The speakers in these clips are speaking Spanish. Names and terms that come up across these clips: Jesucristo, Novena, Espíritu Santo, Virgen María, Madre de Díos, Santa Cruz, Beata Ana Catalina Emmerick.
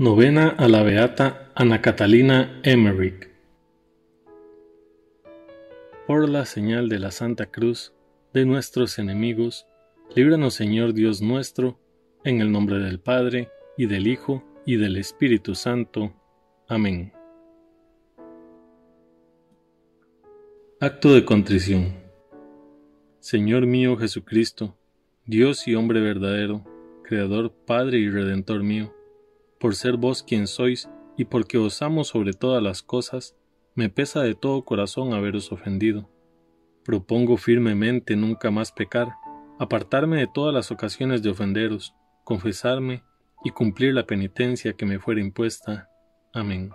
Novena a la Beata Ana Catalina Emmerick. Por la señal de la Santa Cruz de nuestros enemigos, líbranos, Señor Dios nuestro, en el nombre del Padre, y del Hijo, y del Espíritu Santo. Amén. Acto de contrición. Señor mío Jesucristo, Dios y hombre verdadero, Creador, Padre y Redentor mío, por ser vos quien sois y porque os amo sobre todas las cosas, me pesa de todo corazón haberos ofendido. Propongo firmemente nunca más pecar, apartarme de todas las ocasiones de ofenderos, confesarme y cumplir la penitencia que me fuera impuesta. Amén.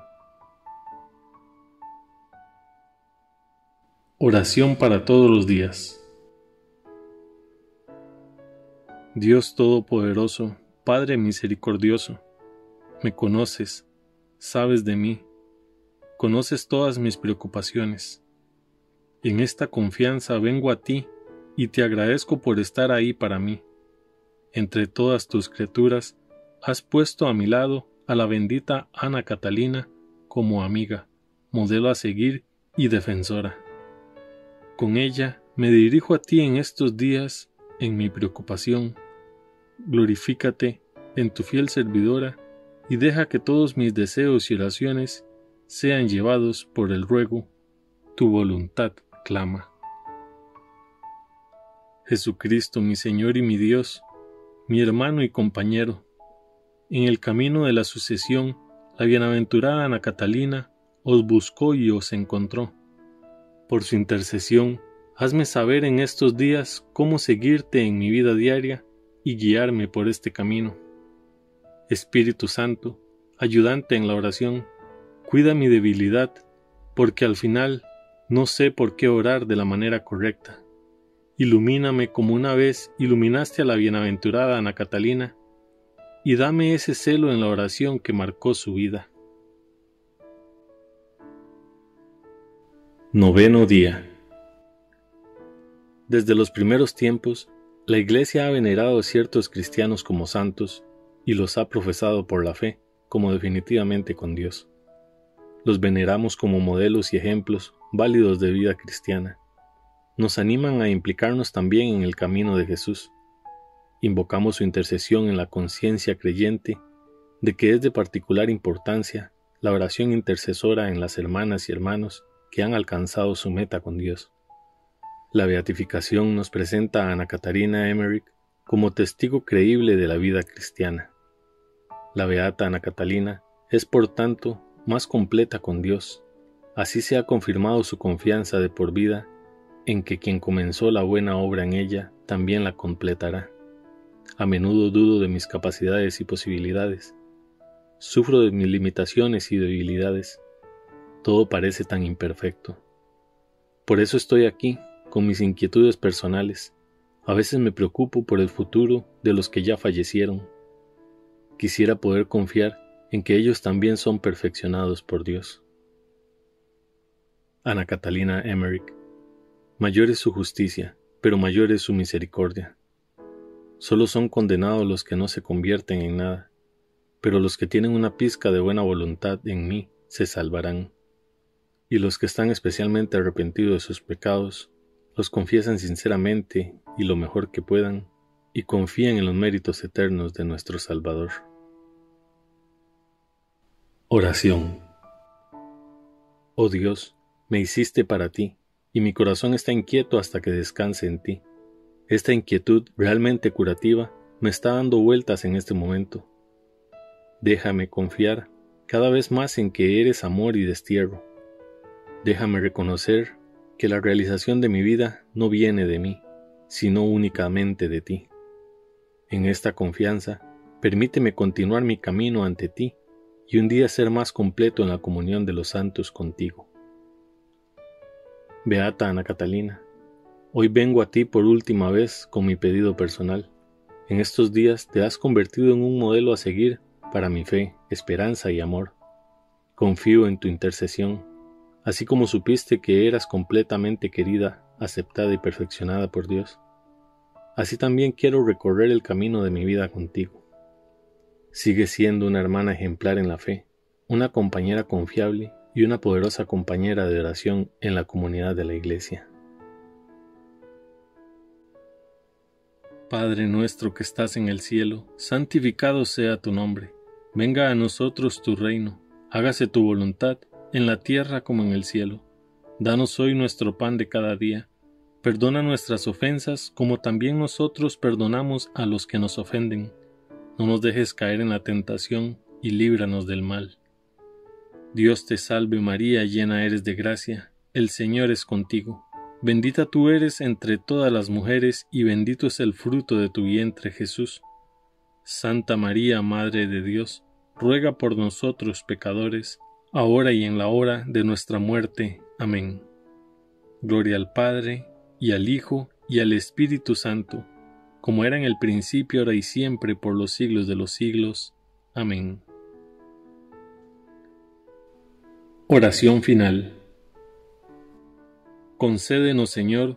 Oración para todos los días. Dios Todopoderoso, Padre misericordioso, me conoces, sabes de mí, conoces todas mis preocupaciones. En esta confianza vengo a ti y te agradezco por estar ahí para mí. Entre todas tus criaturas, has puesto a mi lado a la bendita Ana Catalina como amiga, modelo a seguir y defensora. Con ella me dirijo a ti en estos días en mi preocupación. Glorifícate en tu fiel servidora y deja que todos mis deseos y oraciones sean llevados por el ruego. Tu voluntad clama. Jesucristo, mi Señor y mi Dios, mi hermano y compañero, en el camino de la sucesión, la bienaventurada Ana Catalina os buscó y os encontró. Por su intercesión, hazme saber en estos días cómo seguirte en mi vida diaria y guiarme por este camino. Espíritu Santo, ayudante en la oración, cuida mi debilidad, porque al final no sé por qué orar de la manera correcta. Ilumíname como una vez iluminaste a la bienaventurada Ana Catalina, y dame ese celo en la oración que marcó su vida. Noveno día. Desde los primeros tiempos, la Iglesia ha venerado a ciertos cristianos como santos y los ha profesado por la fe como definitivamente con Dios. Los veneramos como modelos y ejemplos válidos de vida cristiana. Nos animan a implicarnos también en el camino de Jesús. Invocamos su intercesión en la conciencia creyente de que es de particular importancia la oración intercesora en las hermanas y hermanos que han alcanzado su meta con Dios. La beatificación nos presenta a Ana Catalina Emmerick como testigo creíble de la vida cristiana. La beata Ana Catalina es, por tanto, más completa con Dios. Así se ha confirmado su confianza de por vida en que quien comenzó la buena obra en ella también la completará. A menudo dudo de mis capacidades y posibilidades. Sufro de mis limitaciones y debilidades. Todo parece tan imperfecto. Por eso estoy aquí, con mis inquietudes personales. A veces me preocupo por el futuro de los que ya fallecieron. Quisiera poder confiar en que ellos también son perfeccionados por Dios. Ana Catalina Emmerick. Mayor es su justicia, pero mayor es su misericordia. Solo son condenados los que no se convierten en nada, pero los que tienen una pizca de buena voluntad en mí se salvarán. Y los que están especialmente arrepentidos de sus pecados, los confiesan sinceramente y lo mejor que puedan, y confían en los méritos eternos de nuestro Salvador. Oración. Oh Dios, me hiciste para ti, y mi corazón está inquieto hasta que descanse en ti. Esta inquietud realmente curativa me está dando vueltas en este momento. Déjame confiar cada vez más en que eres amor y destierro. Déjame reconocer que la realización de mi vida no viene de mí, sino únicamente de ti. En esta confianza, permíteme continuar mi camino ante ti y un día ser más completo en la comunión de los santos contigo. Beata Ana Catalina, hoy vengo a ti por última vez con mi pedido personal. En estos días te has convertido en un modelo a seguir para mi fe, esperanza y amor. Confío en tu intercesión. Así como supiste que eras completamente querida, aceptada y perfeccionada por Dios, así también quiero recorrer el camino de mi vida contigo. Sigue siendo una hermana ejemplar en la fe, una compañera confiable y una poderosa compañera de oración en la comunidad de la Iglesia. Padre nuestro que estás en el cielo, santificado sea tu nombre. Venga a nosotros tu reino, hágase tu voluntad, en la tierra como en el cielo. Danos hoy nuestro pan de cada día. Perdona nuestras ofensas, como también nosotros perdonamos a los que nos ofenden. No nos dejes caer en la tentación y líbranos del mal. Dios te salve María, llena eres de gracia, el Señor es contigo. Bendita tú eres entre todas las mujeres y bendito es el fruto de tu vientre Jesús. Santa María, Madre de Dios, ruega por nosotros pecadores, ahora y en la hora de nuestra muerte. Amén. Gloria al Padre, y al Hijo, y al Espíritu Santo, como era en el principio, ahora y siempre, por los siglos de los siglos. Amén. Oración final. Concédenos, Señor,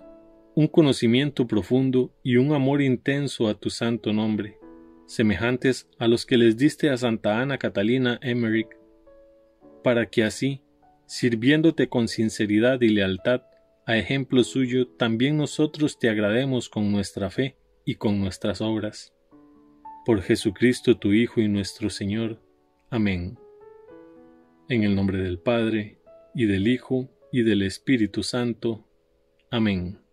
un conocimiento profundo y un amor intenso a tu santo nombre, semejantes a los que les diste a Santa Ana Catalina Emmerick, para que así, sirviéndote con sinceridad y lealtad, a ejemplo suyo, también nosotros te agrademos con nuestra fe y con nuestras obras. Por Jesucristo tu Hijo y nuestro Señor. Amén. En el nombre del Padre, y del Hijo, y del Espíritu Santo. Amén.